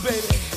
baby.